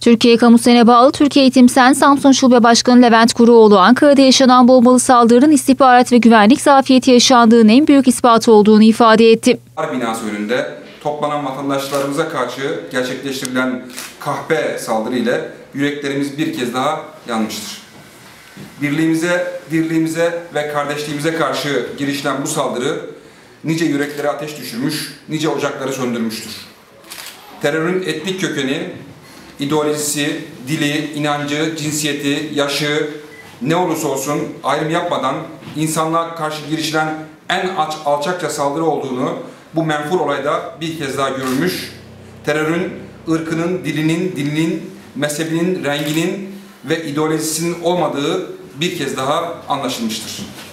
Türkiye Kamusen'e bağlı Türkiye İtim Sen Samsun Şube Başkanı Levent Kuruoğlu, Ankara'da yaşanan bombalı saldırının istihbarat ve güvenlik zafiyeti yaşandığının en büyük ispatı olduğunu ifade etti. Binası önünde toplanan vatandaşlarımıza karşı gerçekleştirilen kahpe saldırı ile yüreklerimiz bir kez daha yanmıştır. Dirliğimize ve kardeşliğimize karşı girişilen bu saldırı nice yüreklere ateş düşürmüş, nice ocakları söndürmüştür. Terörün etnik kökeni, ideolojisi, dili, inancı, cinsiyeti, yaşı ne olursa olsun ayrım yapmadan insanlığa karşı girişilen en alçakça saldırı olduğunu bu menfur olayda bir kez daha görülmüş. Terörün ırkının, dilinin, mezhebinin, renginin ve ideolojisinin olmadığı bir kez daha anlaşılmıştır.